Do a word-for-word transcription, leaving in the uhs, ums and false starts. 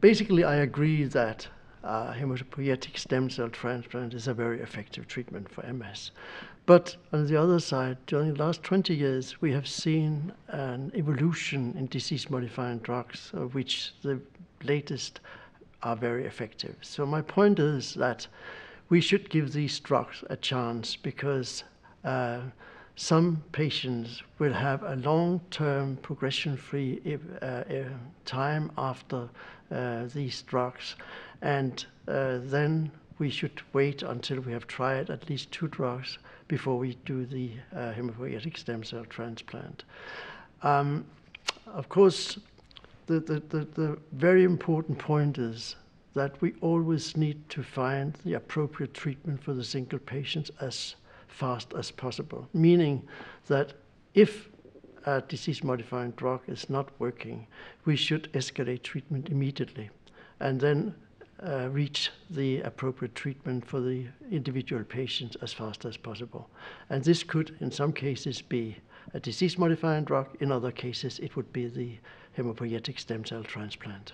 Basically, I agree that uh, hematopoietic stem cell transplant is a very effective treatment for M S. But on the other side, during the last twenty years, we have seen an evolution in disease-modifying drugs, of which the latest are very effective. So my point is that we should give these drugs a chance, because uh, some patients will have a long-term progression-free uh, uh, time after uh, these drugs, and uh, then we should wait until we have tried at least two drugs before we do the uh, hematopoietic stem cell transplant. Um, of course, the, the, the, the very important point is that we always need to find the appropriate treatment for the single patients as fast as possible, meaning that if a disease-modifying drug is not working, we should escalate treatment immediately and then uh, reach the appropriate treatment for the individual patients as fast as possible. And this could, in some cases, be a disease-modifying drug. In other cases, it would be the hematopoietic stem cell transplant.